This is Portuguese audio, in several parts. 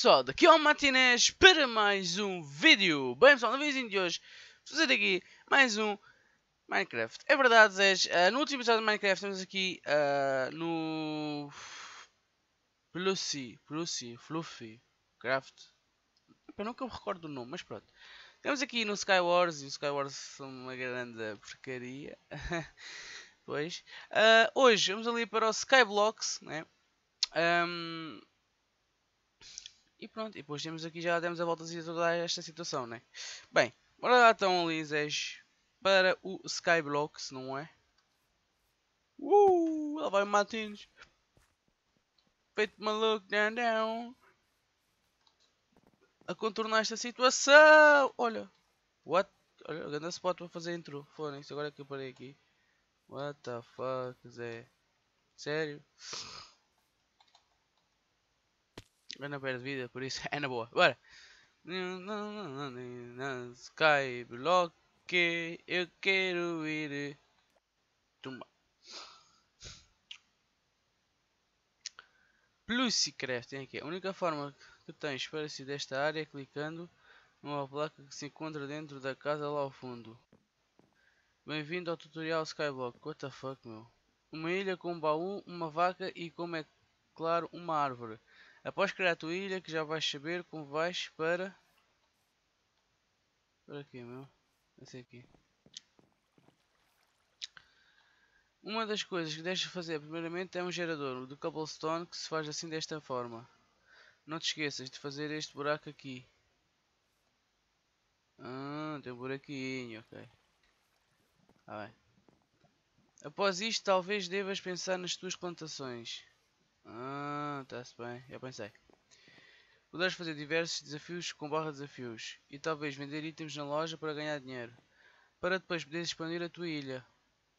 pessoal, daqui ao Matinés para mais um vídeo. Bem pessoal, no vídeo de hoje vou fazer aqui mais um Minecraft. É verdade, Zé, no último episódio de Minecraft temos aqui no PlusyCraft. Eu nunca me recordo do nome, mas pronto. Temos aqui no Sky Wars, e os Sky Wars são uma grande porcaria. Pois. Hoje vamos ali para o Skyblock, né? E pronto, e depois temos aqui, já demos a volta a toda esta situação, né? Bem, bora lá então ali, Zé, para o Skyblock, não é? Lá vai o Matinhos. Feito maluco, não. A contornar esta situação. Olha. What? Olha, o grande spot para fazer intro. Foda-se, agora é que eu parei aqui. What the fuck, Zé? Sério? Ana perde vida, por isso é na boa. Bora! Skyblock, eu quero ir. Tumba. PlusyCraft, tem aqui. A única forma que tens para sair desta área é clicando numa placa que se encontra dentro da casa lá ao fundo. Bem-vindo ao tutorial Skyblock. What the fuck, meu? Uma ilha com um baú, uma vaca e, como é claro, uma árvore. Após criar a tua ilha, que já vais saber como vais para... Para aqui, meu. Esse aqui. Uma das coisas que deixas de fazer, primeiramente, é um gerador do cobblestone, que se faz assim desta forma. Não te esqueças de fazer este buraco aqui. Tem um buraquinho, ok. Ah, bem. Após isto, talvez devas pensar nas tuas plantações. Está-se bem, já pensei. Poderás fazer diversos desafios com barra de desafios e talvez vender itens na loja para ganhar dinheiro, para depois poderes expandir a tua ilha.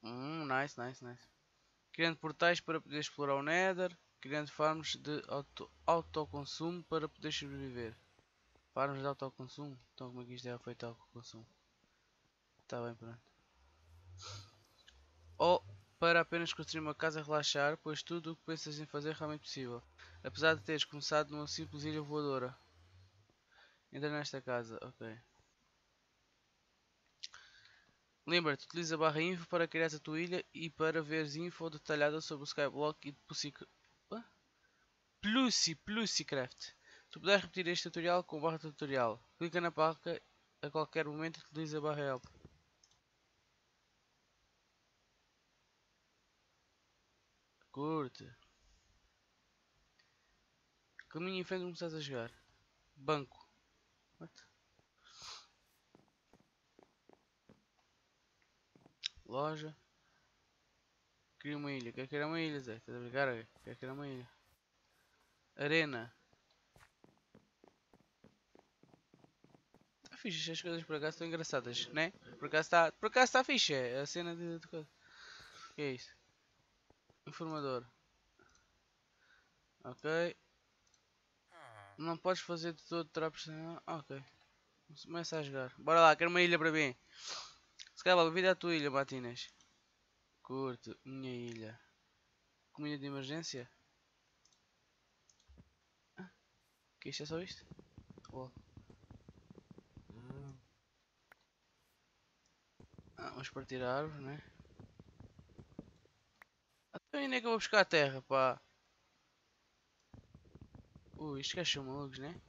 Nice. Criando portais para poder explorar o Nether, criando farms de autoconsumo para poder sobreviver. Farms de autoconsumo? Então como é que isto é feito autoconsumo? Está bem, pronto. Para apenas construir uma casa e relaxar, pois tudo o que pensas em fazer é realmente possível, apesar de teres começado numa simples ilha voadora. Entra nesta casa, ok. Lembra-te, utiliza a barra info para criar a tua ilha e para veres info detalhada sobre o Skyblock e PlusyCraft. Tu puderes repetir este tutorial com barra de tutorial. Clica na placa a qualquer momento e utiliza a barra help. Curte. Caminho em frente, começaste a jogar. Banco. What? Loja. Cria uma ilha. Quer criar uma ilha, Zé? Estás a brincar? Quer criar uma ilha. Arena. Está fixe. As coisas por acaso estão engraçadas, né? Por acaso está fixe. É a cena de coisa. O que é isso? Informador. Ok. Não podes fazer de todo traps. Ok. Começa a jogar. Bora lá, quero uma ilha para mim. Skyblock, vida a tua ilha, Matinas. Curto, minha ilha. Comida de emergência? Que isto é só isto? Vamos partir a árvore, né? Ainda é que eu vou buscar a terra, pá. Estes gajos são malucos, né?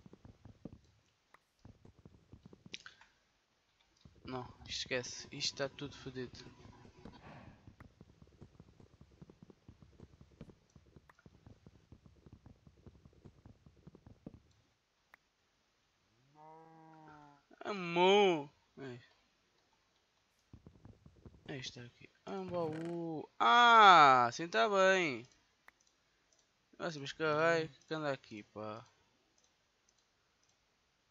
Não, esquece. Isto está tudo fodido. Amor! É isto aqui. Baú. Assim tá bem. Nossa, mas caralho, que anda aqui, pá.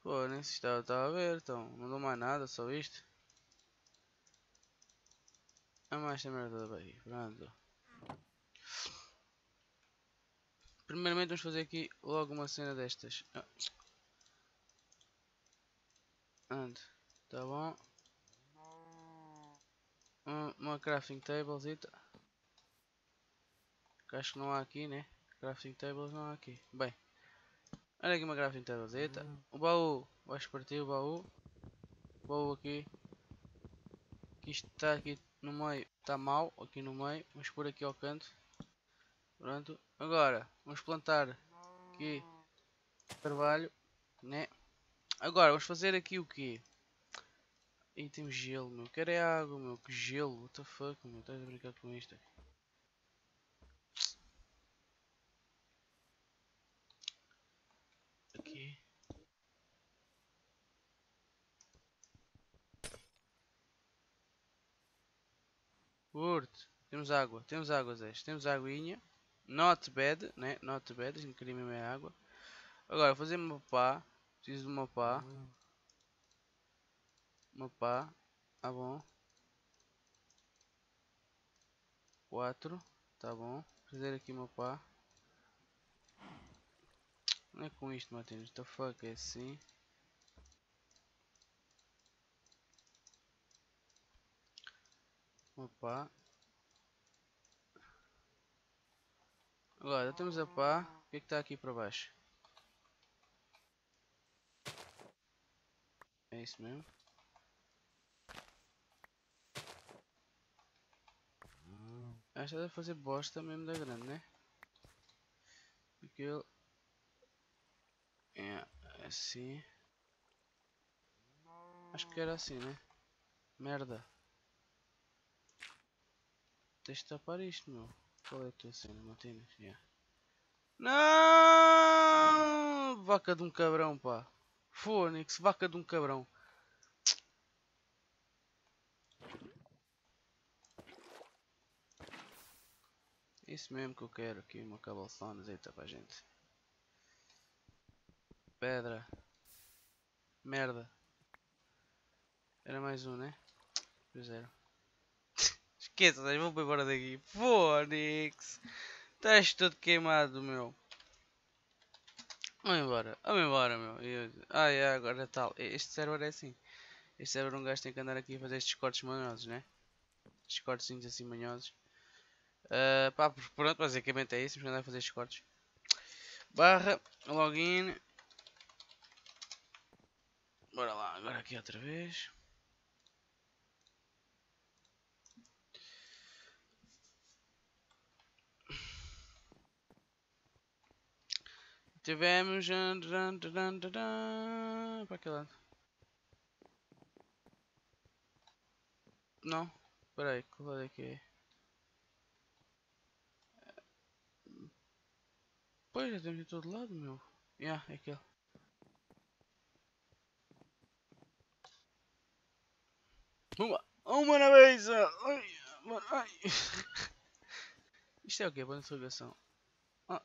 Pô, nem se estava a ver, então. Não dou mais nada, só isto. É mais esta merda da Bahia. Pronto. Primeiramente vamos fazer aqui logo uma cena destas. Ando. Tá bom. Uma crafting tables e tal. Acho que não há aqui, né? Crafting tables não há aqui. Bem, Olha aqui uma crafting tablezeta. O baú. Vais partir o baú. O baú aqui. Que está aqui no meio. Está mal aqui no meio. Vamos pôr aqui ao canto. Pronto. Agora vamos plantar aqui carvalho, né? Agora vamos fazer aqui o quê? E temos gelo, meu. Quero é água, meu. Que gelo. What the fuck, meu. Estás a brincar com isto? Aqui. Curto. Temos água. Temos água, Zé. Temos aguinha. Not bad, né? Not bad. A gente queria mesmo é água. Agora, fazer uma pá. Preciso de uma pá. Uma pá, tá bom. 4, tá bom. Fazer aqui uma pá. Não é com isto, Matheus. The fuck, é assim. Uma pá. Agora já temos a pá. O que é que está aqui para baixo? É isso mesmo. Esta deve fazer bosta mesmo da grande, né? Porque ele é assim. Acho que era assim, né? Merda. Deixa de tapar isto, meu. Qual é a tua cena, Matinas? Não! Vaca de um cabrão, pá. Fônix, vaca de um cabrão. Isso mesmo que eu quero aqui, uma cabalçona, eita pra gente. Pedra. Merda. Era mais um, né? Pois era. Esqueça, vou para embora daqui. Fônix. Estás todo queimado, meu. Vamos embora, meu. Agora tal. Este server é assim. Este server um gajo tem que andar aqui a fazer estes cortes manhosos, né? Estes cortezinhos assim manhosos. Pá, pronto, basicamente é isso. Vamos andar a fazer estes cortes. Barra, login. Bora lá, agora aqui outra vez. Tivemos. Para aquele lado. Não, espera aí, que lado é que é? Pois, já temos de todo lado, meu. É aquele. Uma na beça! Isto é o quê? Boa interrogação.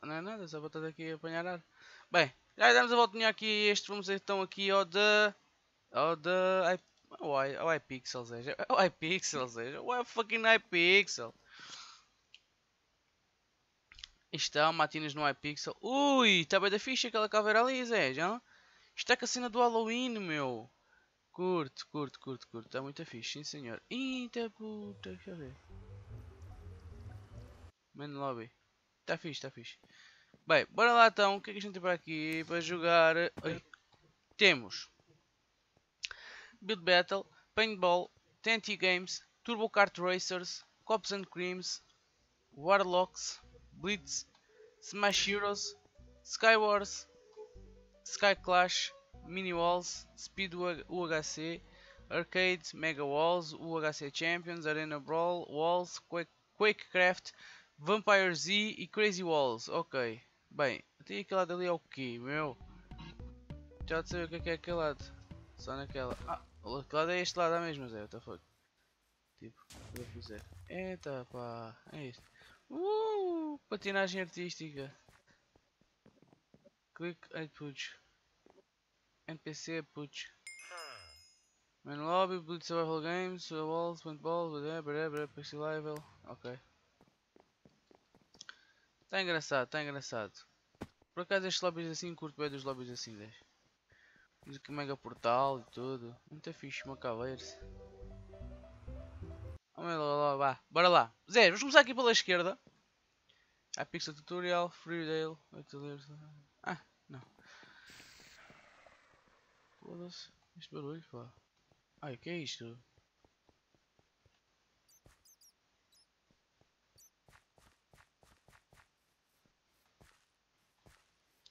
Não é nada, só botar daqui a apanhar ar. Bem, já damos a voltinha aqui a este. Vamos então aqui ao da... ao Hypixel, seja. Ao Hypixel, seja. Ao fucking Hypixel. Está, Matinas no Hypixel. Ui, está bem da ficha aquela caveira ali, Zé. Já? Está com a cena do Halloween, meu. Curto. Está muito fixe, sim senhor. Eita puta, deixa eu ver. Man Lobby. Está fixe, está fixe. Bem, bora lá então. O que é que a gente tem para aqui para jogar? Oi. Temos Build Battle, Paintball, TNT Games, Turbo Kart Racers, Cops and Creams, Warlocks, Blitz, Smash Heroes, Sky Wars, Sky Clash, Mini Walls, Speed UHC, Arcades, Mega Walls, UHC Champions, Arena Brawl, Walls, Quakecraft, Vampire Z e Crazy Walls. Ok. Bem, até aquele lado ali é o quê, meu? Já de saber o que é aquele lado. Só naquela. Aquele lado é este lado, mesmo, Zé. What the fuck? Tipo, o que fizer? Eita pá, é isto. Patinagem artística. Click and push. NPC push. Main lobby, Blitz survival games, walls, paintball, whatever, pixelable. Ok. Está engraçado, está engraçado. Por acaso estes lobbies assim, curto bem dos lobbies assim, deixa. Temos aqui um mega portal e tudo. Muito fixe, uma caveira. Bora lá. Zé, vamos começar aqui pela esquerda. Hypixel Tutorial, Free Building. Não. Foda-se. Este barulho, pá. Ai, que é isto?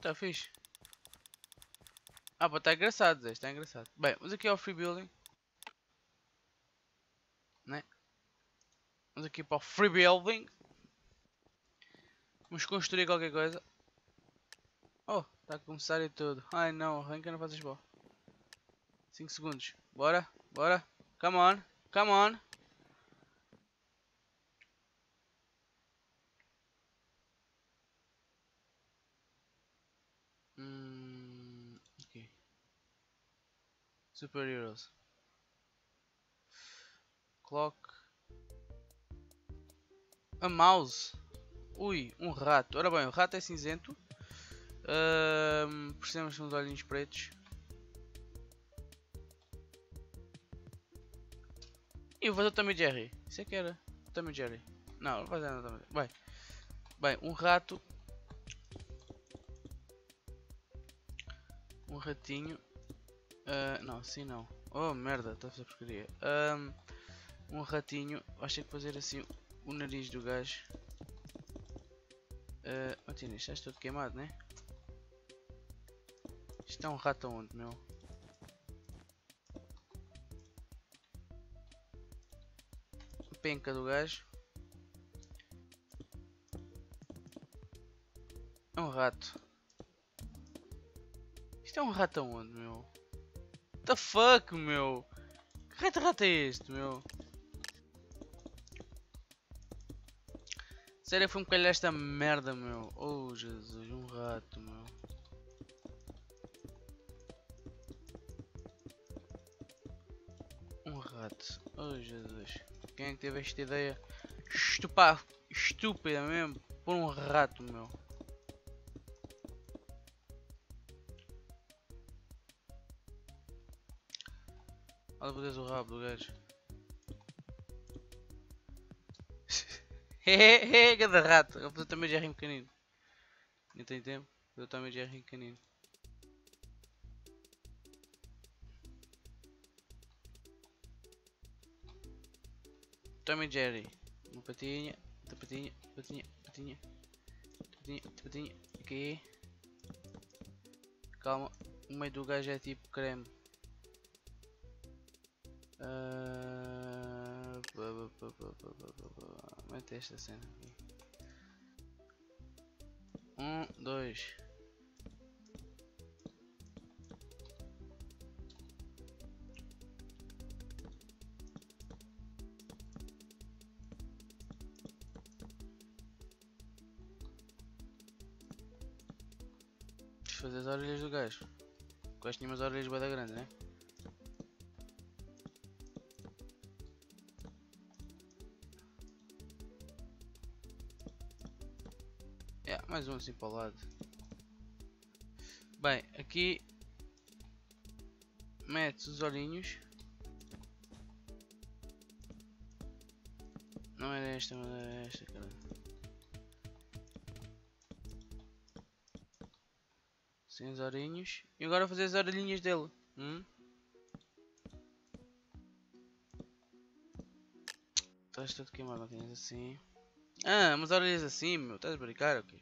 Tá fixe. Ah, pá, tá engraçado, Zé. Tá engraçado. Bem, mas aqui é o Free Building. Né? Vamos aqui para o Free Building. Vamos construir qualquer coisa. Oh, tá a começar e tudo. Ai não, arranca, não fazes bom. 5 segundos. Bora, bora. Come on, come on. Ok. Super Heroes. Clock. A mouse. Ui, um rato. Ora bem, o rato é cinzento. Precisamos de uns olhinhos pretos. E vou fazer o Tommy Jerry. Isso é que era Tommy Jerry. Não, não fazer nada. Bem, um rato. Um ratinho. Não, assim não. Oh merda, está a fazer porcaria. Um ratinho. Acho que tem que fazer assim o nariz do gajo. Matinho, estás todo queimado, né? Isto é um rato aonde, meu? Penca do gajo. É um rato. Isto é um rato aonde, meu? What the fuck, meu? Que rato é este, meu? Sério, foi um bocadinho esta merda, meu. Oh, Jesus, um rato, meu. Oh Jesus, quem é que teve esta ideia estúpida mesmo por um rato, meu? Olha o rabo do gajo. Hehehe, cada rato. Eu vou também já rir um bocadinho. Não tem tempo, eu também já rir um bocadinho. Tommy Jerry, uma patinha, outra patinha, patinha, patinha, patinha, patinha, aqui. Calma, o meio do gajo é tipo creme. Mete esta cena aqui. 1, 2. Fazer as orelhas do gajo. Com as minhas orelhas bada grande, né? Yeah, mais um assim para o lado. Bem, aqui metes os olhinhos. Não era esta, mas era esta, cara. Sem os orelhinhos. E agora fazer as orelhinhas dele. Estás tudo queimado, não tens assim. Ah, umas orelhas assim, meu. Estás a brincar, ok?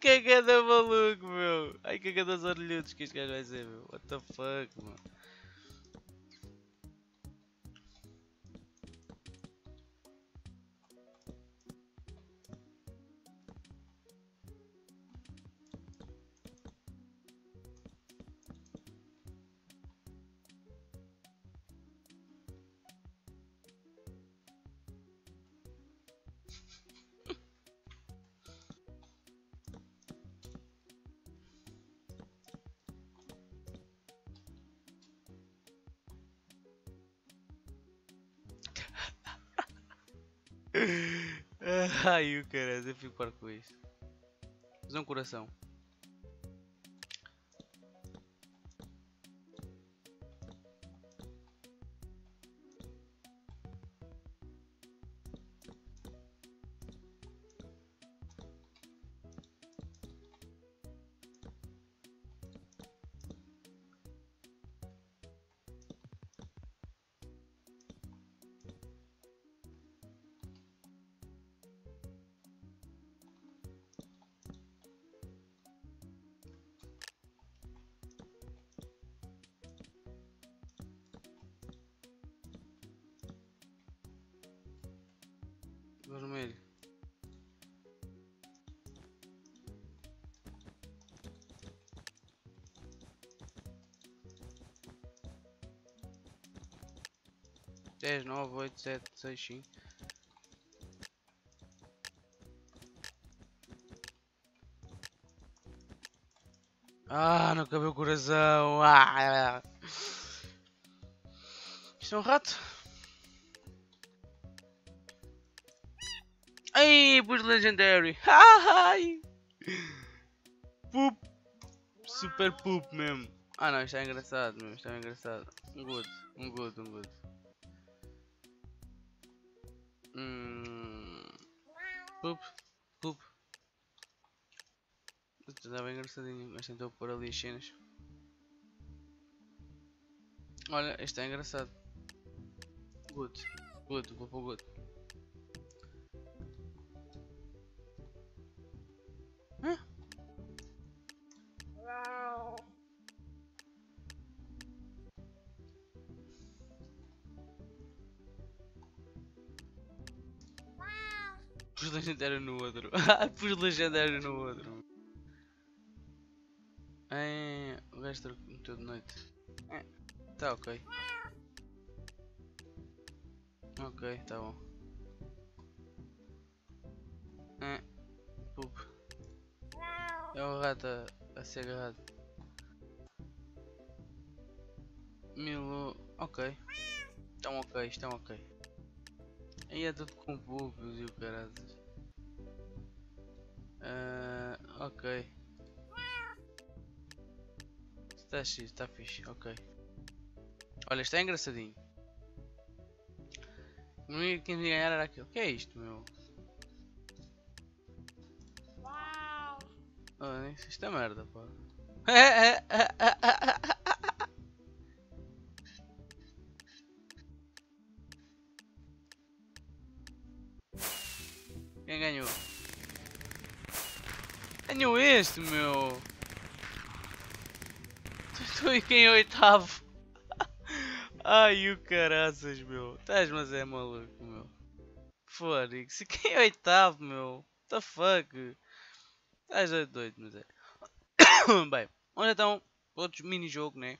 Cagada maluco, meu. Ai, cagada os orelhudos que este gajo vai ser, meu. What the fuck, mano. Ai, o caralho, eu fico par com isso. Fazer um coração. vermelho. Dez, 9, 8, 7, 6, 5. Ah, não cabeu o coração. Ah. Isto é um rato. Ai, pus legendary. Ai. Poop. Super poop mesmo. Ah não, isto é engraçado mesmo. Isto é engraçado. Um good. Um good, um good. Poop. Poop. Estava engraçadinho, mas tentou pôr ali as cenas. Olha, este é engraçado. Good, good, vou para o good. Hã? Pus legendário no outro. Pus legendário no outro. O resto meteu de noite. Tá ok. Ok, tá bom. Pup. É um rato a ser agarrado. Milo. Ok. Estão ok, estão ok. Aí é tudo com bubos e o caralho. Ok. Está fixe, ok. Olha, está engraçadinho. O único que me ganhar era aquilo. O que é isto, meu? Olha, isto é merda, pá. Quem ganhou? Ganhou este, meu. Estou aqui em oitavo. Ai o caraças, meu. Estás mas é maluco, meu. Foda-se, quem é oitavo, meu? What the fuck? Estás doido, mas é. Bem, onde estão outros mini-jogo, né?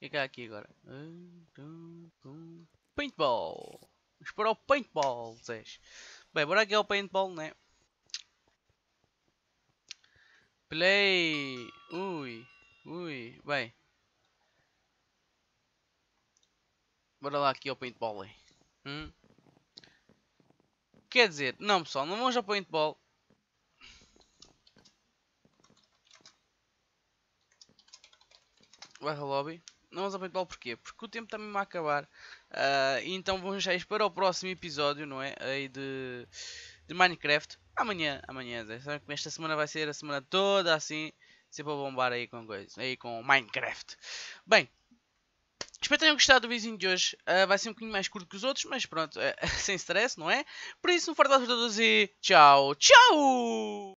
E cá aqui agora. Paintball. Vamos para o Paintball, Zé. Bem, bora aqui ao Paintball, né? Play. Ui, ui, bem. Bora lá aqui ao Paintball aí. Quer dizer, não pessoal, não vamos ao Paintball. Vai ao lobby. Não vamos ao Paintball porquê? Porque o tempo também vai acabar. Então vamos deixar isto para o próximo episódio, não é? Aí de Minecraft. Amanhã, esta semana vai ser a semana toda assim. Sempre a bombar aí com coisas. Aí com Minecraft. Bem. Espero que tenham gostado do vizinho de hoje. Vai ser um bocadinho mais curto que os outros, mas pronto, sem stress, não é? Por isso, um forte abraço a todos e tchau, tchau!